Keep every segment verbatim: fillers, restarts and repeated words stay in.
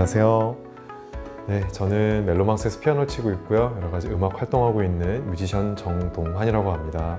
안녕하세요. 네, 저는 멜로망스에서 피아노를 치고 있고요. 여러 가지 음악 활동하고 있는 뮤지션 정동환이라고 합니다.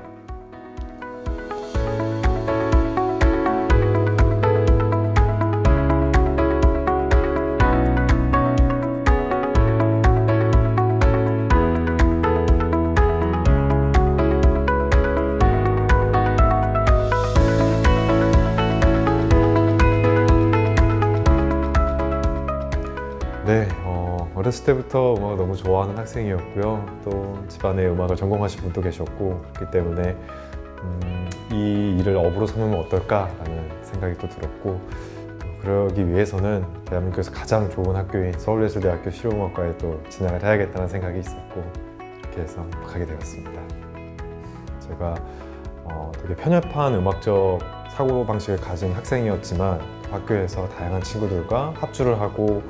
네, 어, 어렸을 때부터 음악을 너무 좋아하는 학생이었고요. 또 집안에 음악을 전공하신 분도 계셨고, 그렇기 때문에 음, 이 일을 업으로 삼으면 어떨까라는 생각이 또 들었고, 또 그러기 위해서는 대한민국에서 가장 좋은 학교인 서울예술대학교 실용음악과에 또 진학을 해야겠다는 생각이 있었고, 이렇게 해서 입학하게 되었습니다. 제가 어, 되게 편협한 음악적 사고방식을 가진 학생이었지만, 학교에서 다양한 친구들과 합주를 하고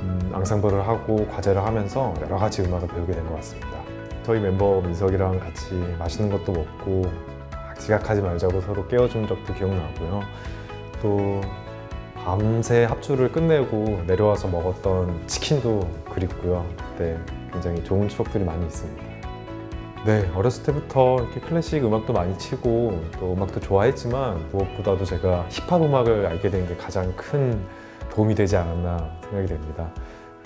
음, 앙상블을 하고 과제를 하면서 여러 가지 음악을 배우게 된 것 같습니다. 저희 멤버 민석이랑 같이 맛있는 것도 먹고, 지각하지 말자고 서로 깨워준 적도 기억나고요. 또 밤새 합주를 끝내고 내려와서 먹었던 치킨도 그립고요. 그때 굉장히 좋은 추억들이 많이 있습니다. 네, 어렸을 때부터 이렇게 클래식 음악도 많이 치고 또 음악도 좋아했지만, 무엇보다도 제가 힙합 음악을 알게 된 게 가장 큰 도움이 되지 않았나 생각이 됩니다.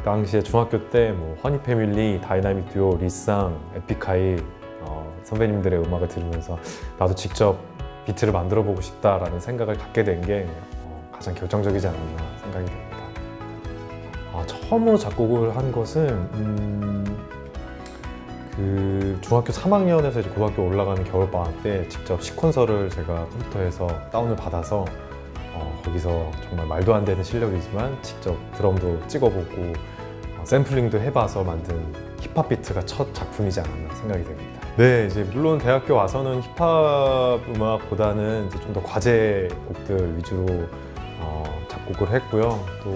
당시에 중학교 때 뭐 허니 패밀리, 다이나믹 듀오, 리쌍, 에픽하이 어, 선배님들의 음악을 들으면서 나도 직접 비트를 만들어 보고 싶다라는 생각을 갖게 된 게 어, 가장 결정적이지 않았나 생각이 됩니다. 아, 처음으로 작곡을 한 것은 음, 그 중학교 삼 학년에서 이제 고등학교 올라가는 겨울방학 때 직접 시퀀서를 제가 컴퓨터에서 다운을 받아서 어, 거기서 정말 말도 안 되는 실력이지만 직접 드럼도 찍어보고 어, 샘플링도 해봐서 만든 힙합 비트가 첫 작품이지 않았나 생각이 됩니다. 네, 이제 물론 대학교 와서는 힙합 음악보다는 이제 좀 더 과제 곡들 위주로 어, 작곡을 했고요. 또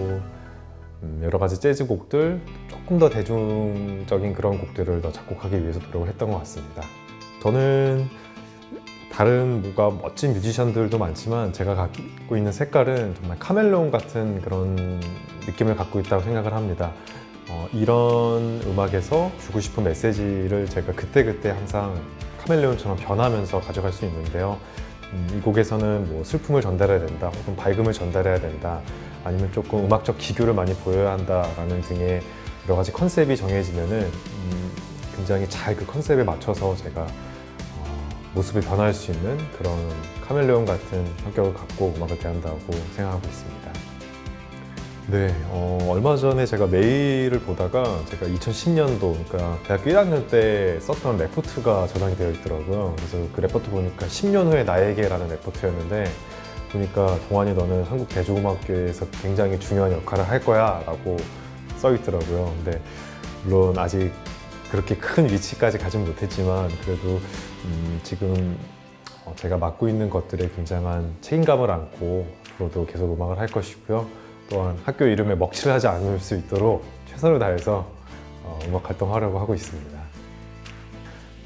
음, 여러 가지 재즈 곡들, 조금 더 대중적인 그런 곡들을 더 작곡하기 위해서 노력을 했던 것 같습니다. 저는 다른 뭐가 멋진 뮤지션들도 많지만 제가 갖고 있는 색깔은 정말 카멜레온 같은 그런 느낌을 갖고 있다고 생각을 합니다. 어, 이런 음악에서 주고 싶은 메시지를 제가 그때그때 항상 카멜레온처럼 변하면서 가져갈 수 있는데요. 음, 이 곡에서는 뭐 슬픔을 전달해야 된다, 혹은 밝음을 전달해야 된다, 아니면 조금 음악적 기교를 많이 보여야 한다라는 등의 여러 가지 컨셉이 정해지면은 음, 굉장히 잘 그 컨셉에 맞춰서 제가 모습이 변화할 수 있는 그런 카멜레온 같은 성격을 갖고 음악을 대한다고 생각하고 있습니다. 네, 어, 얼마 전에 제가 메일을 보다가 제가 이천십 년도, 그러니까 대학교 일 학년 때 썼던 레포트가 저장이 되어 있더라고요. 그래서 그 레포트 보니까 십 년 후의 나에게라는 레포트였는데, 보니까 동환이 너는 한국 대중음악계에서 굉장히 중요한 역할을 할 거야 라고 써 있더라고요. 근데 물론 아직 그렇게 큰 위치까지 가진 못했지만, 그래도 음, 지금 제가 맡고 있는 것들에 굉장한 책임감을 안고 앞으로도 계속 음악을 할 것이고요. 또한 학교 이름에 먹칠을 하지 않을 수 있도록 최선을 다해서 어, 음악 활동하려고 하고 있습니다.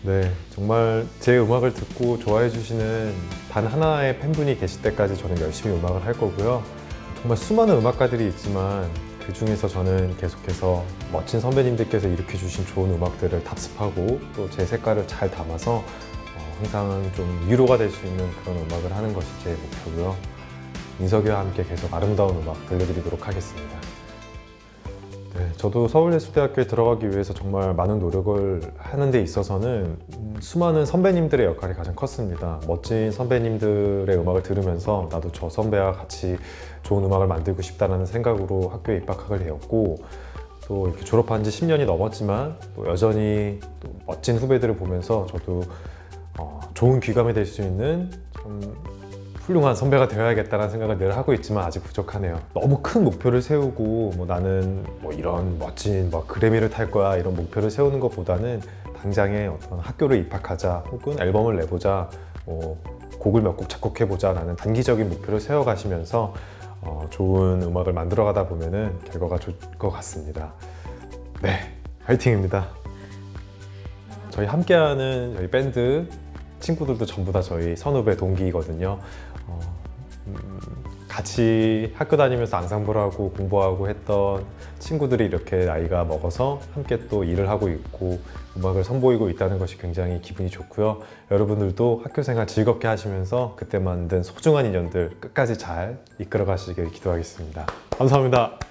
네, 정말 제 음악을 듣고 좋아해 주시는 단 하나의 팬분이 계실 때까지 저는 열심히 음악을 할 거고요. 정말 수많은 음악가들이 있지만 그 중에서 저는 계속해서 멋진 선배님들께서 일으켜 주신 좋은 음악들을 답습하고, 또 제 색깔을 잘 담아서 어, 항상 좀 위로가 될 수 있는 그런 음악을 하는 것이 제 목표고요. 민석이와 함께 계속 아름다운 음악 들려드리도록 하겠습니다. 네, 저도 서울예술대학교에 들어가기 위해서 정말 많은 노력을 하는 데 있어서는 음, 수많은 선배님들의 역할이 가장 컸습니다. 멋진 선배님들의 음악을 들으면서 나도 저 선배와 같이 좋은 음악을 만들고 싶다는 생각으로 학교에 입학하게 되었고, 또 이렇게 졸업한 지 십 년이 넘었지만 또 여전히 또 멋진 후배들을 보면서 저도 어, 좋은 귀감이 될 수 있는 좀 훌륭한 선배가 되어야겠다는 생각을 늘 하고 있지만 아직 부족하네요. 너무 큰 목표를 세우고 뭐 나는 뭐 이런 멋진 뭐 그래미를 탈 거야 이런 목표를 세우는 것보다는 당장에 어떤 학교를 입학하자, 혹은 앨범을 내보자, 뭐 곡을 몇 곡 작곡해보자 라는 단기적인 목표를 세워가시면서 어, 좋은 음악을 만들어 가다 보면은 결과가 좋을 것 같습니다. 네, 화이팅입니다. 저희 함께하는 저희 밴드 친구들도 전부 다 저희 선후배 동기이거든요. 어, 음, 같이 학교 다니면서 앙상블하고 공부하고 했던 친구들이 이렇게 나이가 먹어서 함께 또 일을 하고 있고 음악을 선보이고 있다는 것이 굉장히 기분이 좋고요. 여러분들도 학교생활 즐겁게 하시면서 그때 만든 소중한 인연들 끝까지 잘 이끌어 가시길 기도하겠습니다. 감사합니다.